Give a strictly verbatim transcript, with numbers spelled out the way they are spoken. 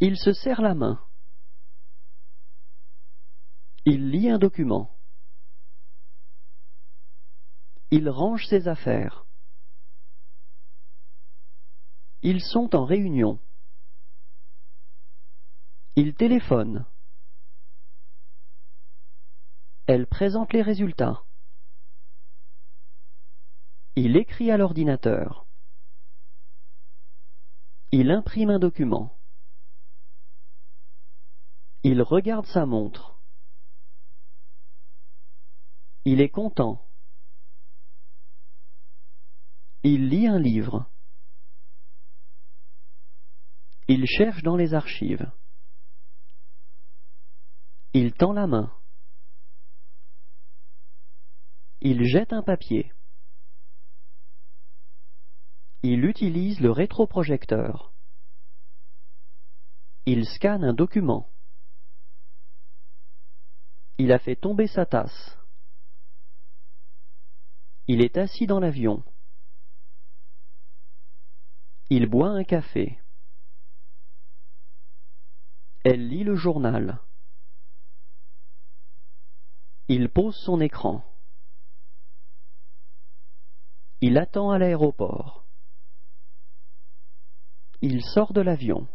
Il se serre la main. Il lit un document. Il range ses affaires. Ils sont en réunion. Ils téléphonent. Elle présente les résultats. Il écrit à l'ordinateur. Il imprime un document. Il regarde sa montre. Il est content. Il lit un livre. Il cherche dans les archives. Il tend la main. Il jette un papier. Il utilise le rétroprojecteur. Il scanne un document. Il a fait tomber sa tasse. Il est assis dans l'avion. Il boit un café. Elle lit le journal. Il pose son écran. Il attend à l'aéroport. Il sort de l'avion.